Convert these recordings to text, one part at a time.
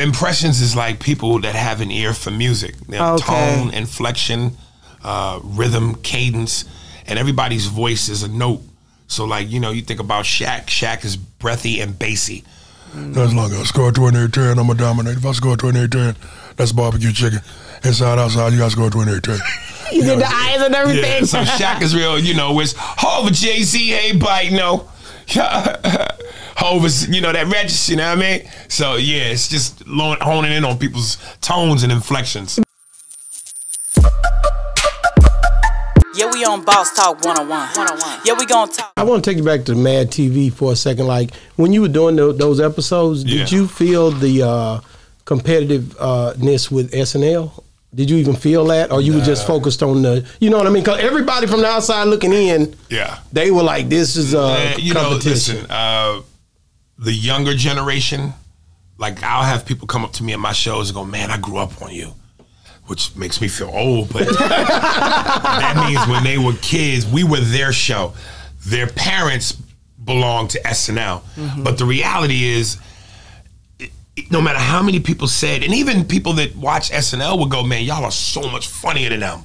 Impressions is like people that have an ear for music. Tone, inflection, rhythm, cadence, and everybody's voice is a note. So like, you know, you think about Shaq. Shaq is breathy and bassy. That's like, I score 28-10, I'm a dominate. If I score 28-10, that's barbecue chicken. Inside, outside, you got to score 28-10. You did the eyes and everything. Yeah, so Shaq is real, you know, it's Hov, Jay-Z, hey, bite, no. Hov is, you know, that register, you know what I mean? So, yeah, it's just honing in on people's tones and inflections. Yeah, we on Boss Talk 101. Yeah, we gonna talk. I want to take you back to Mad TV for a second. Like, when you were doing those episodes, did you feel the competitiveness with SNL? Did you even feel that? Or you were just focused on the, you know what I mean? Because everybody from the outside looking in, they were like, this is competition. You know, listen, the younger generation, like, I'll have people come up to me at my shows and go, man, I grew up on you. Which makes me feel old, but that means when they were kids, we were their show. Their parents belonged to SNL. Mm-hmm. But the reality is, no matter how many people said, and even people that watch SNL would go, man, y'all are so much funnier than them.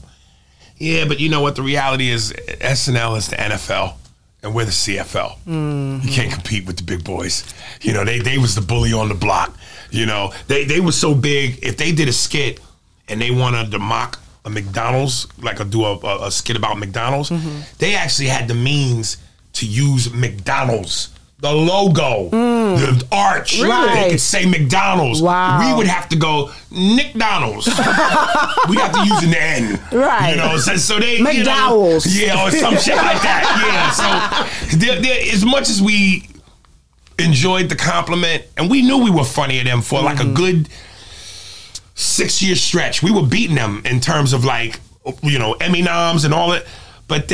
Yeah, but you know what? The reality is SNL is the NFL. And we're the CFL. Mm-hmm. You can't compete with the big boys. You know, they was the bully on the block. You know, they were so big, if they did a skit, and they wanted to mock a McDonald's, like do a skit about McDonald's, mm-hmm. they actually had the means to use McDonald's, the logo, the arch. Really? They could say McDonald's. Wow. We would have to go, McDonald's. We'd have to use an N. Right. You know, so they, McDonald's. You know, yeah, or some shit like that. Yeah, so as much as we enjoyed the compliment, and we knew we were funny at them for like a good 6-year stretch, we were beating them in terms of like, you know, Emmy noms and all that, but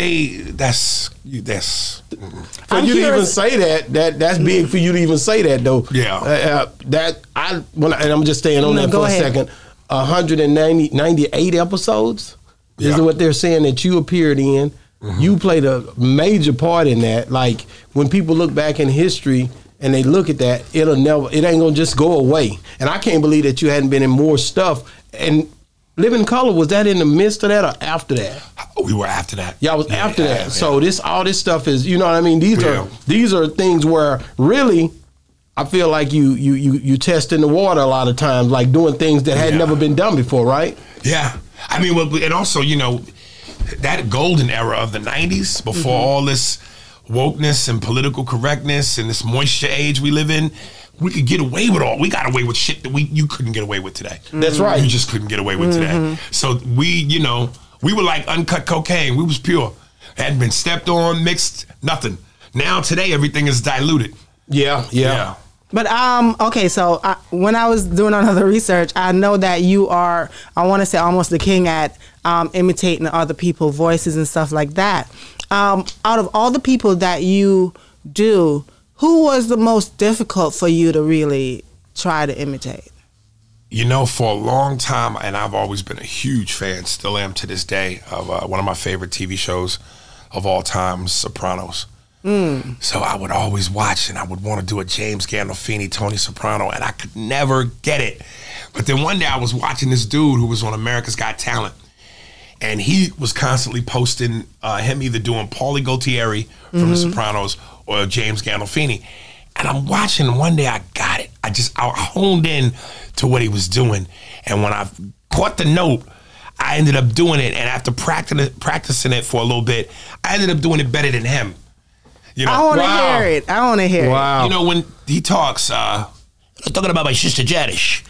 that's for you to even say that. That's big for you to even say that though. Yeah, and I'm just staying on that for a second. 198 episodes is what they're saying that you appeared in. Mm-hmm. You played a major part in that. Like when people look back in history and they look at that, it ain't gonna just go away. And I can't believe that you hadn't been in more stuff. And Living Color, was that in the midst of that or after that? We were after that. Y'all was after that. Yeah. So all this stuff is, you know what I mean? These are things where really I feel like you test in the water a lot of times, like doing things that had never been done before, right? Yeah. I mean, well, and also, you know, that golden era of the 90s before all this wokeness and political correctness and this moisture age we live in, we could get away with all. We got away with shit that you couldn't get away with today. That's right. You just couldn't get away with today. So we were like uncut cocaine. We was pure. Hadn't been stepped on, mixed, nothing. Now today everything is diluted. Yeah. But okay, so when I was doing another research, I know that you are, I want to say, almost the king at imitating other people's voices and stuff like that. Out of all the people that you do, who was the most difficult for you to really try to imitate? You know, for a long time, and I've always been a huge fan, still am to this day, of one of my favorite TV shows of all time, Sopranos. So I would always watch, and I would want to do a James Gandolfini, Tony Soprano, and I could never get it. But then one day I was watching this dude who was on America's Got Talent. And he was constantly posting him either doing Paulie Gualtieri from The Sopranos or James Gandolfini. And I'm watching, and one day I got it. I honed in to what he was doing. And when I caught the note, I ended up doing it. And after practicing it for a little bit, I ended up doing it better than him. You know, I want to hear it. I want to hear it. You know, when he talks, I'm talking about my sister Jadish.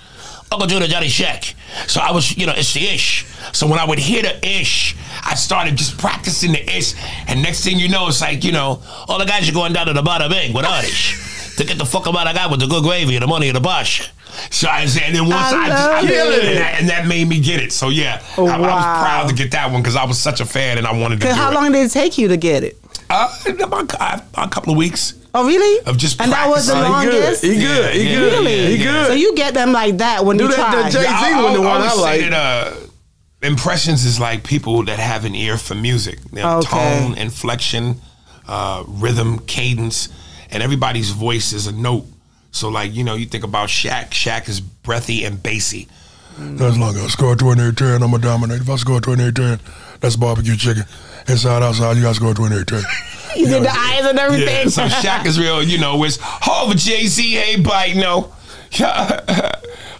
Uncle Judah Johnny Shaq. So I was, you know, it's the ish. So when I would hear the ish, I started just practicing the ish. And next thing you know, it's like, you know, all the guys are going down to the bottom egg with ish. To get the fuck out of guy with the good gravy and the money and the bosh. So I said, and then once I feel it, and that made me get it. So yeah, I was proud to get that one because I was such a fan and I wanted to do it. How long did it take you to get it? About a couple of weeks. Oh really? Of just and practicing. That was the longest. He good. Really? He good. So you get them like that when you try. Jay-Z when the one I like. Impressions is like people that have an ear for music. Tone, inflection, rhythm, cadence, and everybody's voice is a note. So, like, you know, you think about Shaq. Shaq is breathy and bassy. As long as I score 28 10, I'm a dominate. If I score 28 10, that's barbecue chicken. Inside, outside, you got to score 28 10. You did the eyes and everything. Yeah, so Shaq is real, you know, it's Hov Jay-Z, hey, bite, no.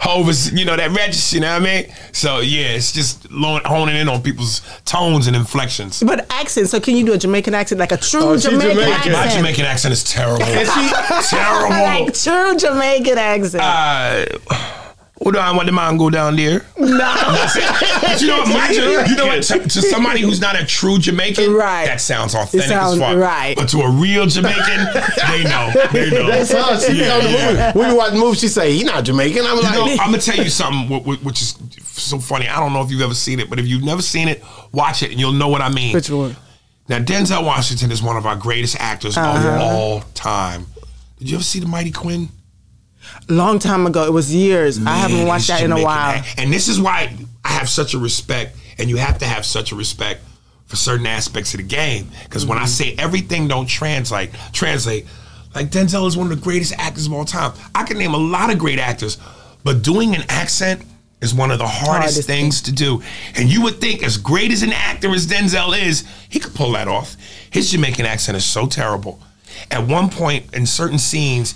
Hov is, you know, that register, you know what I mean? So, yeah, it's just honing in on people's tones and inflections. But accents, so can you do a Jamaican accent, like a true Jamaican accent? My Jamaican accent is terrible. Terrible. Like true Jamaican accent. Hold on, when the man go down there. No. That's it. But you know what, to somebody who's not a true Jamaican, right, that sounds authentic as fuck. Right. But to a real Jamaican, they know. They know. That's us. Yeah. When we watch the movie, she say, he not Jamaican. I'm like, I'm going to tell you something, which is so funny. I don't know if you've ever seen it, but if you've never seen it, watch it and you'll know what I mean. Which one? Now, Denzel Washington is one of our greatest actors of all time. Did you ever see The Mighty Quinn? Long time ago. It was years. Man, I haven't watched that in a while. And this is why I have such a respect, and you have to have such a respect for certain aspects of the game. Because when I say everything don't translate, like Denzel is one of the greatest actors of all time. I can name a lot of great actors, but doing an accent is one of the hardest things to do. And you would think, as great as an actor as Denzel is, he could pull that off. His Jamaican accent is so terrible. At one point, in certain scenes,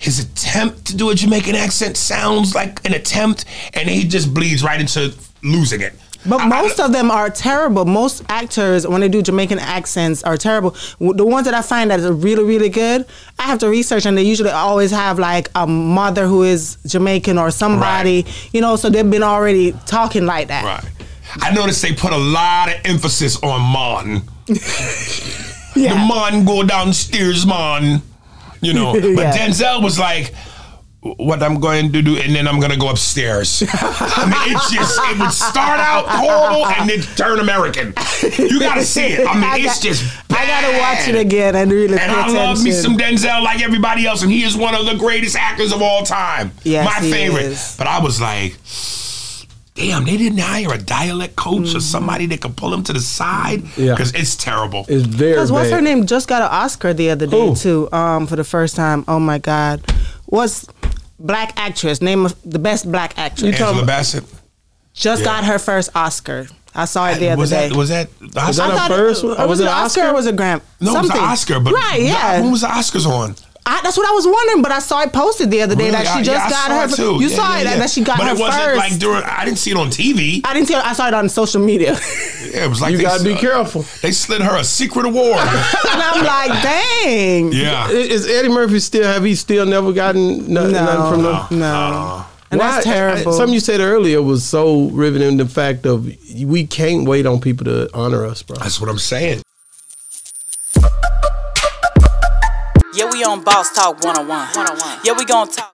his attempt to do a Jamaican accent sounds like an attempt, and he just bleeds right into losing it. But most of them are terrible. Most actors, when they do Jamaican accents, are terrible. The ones that I find that are really, really good, I have to research, and they usually always have like a mother who is Jamaican or somebody, you know, so they've been already talking like that. Right. I noticed they put a lot of emphasis on man. The man go downstairs, man. You know, but Denzel was like, what I'm going to do, and then I'm going to go upstairs. I mean, it would start out horrible and then turn American. You got to see it. I mean, it's just bad. I got to watch it again and really pay attention. And I love me some Denzel like everybody else, and he is one of the greatest actors of all time. Yes, my favorite. Is. But I was like, damn, they didn't hire a dialect coach or somebody that could pull him to the side? Because it's terrible. It's very bad. Because what's her name just got an Oscar the other day, too, for the first time. Oh, my God. What's black actress, name of the best black actress? Angela Bassett. Just got her first Oscar. I saw it the other day. Was that her first one? Was it an Oscar or was it a Grammy? No, it was an Oscar. But when was the Oscars on? That's what I was wondering, but I saw it posted the other day that she just got her. You saw it that she got her first. But it wasn't like during. I didn't see it on TV. I didn't see it. I saw it on social media. Yeah, it was like you gotta be careful. They slid her a secret award, and I'm like, dang. Yeah, is Eddie Murphy still? Have he still never gotten nothing from them? No. And that's terrible. Something you said earlier was so riveting in the fact of we can't wait on people to honor us, bro. That's what I'm saying. Yeah, we on Boss Talk 101. Yeah, we gon' talk.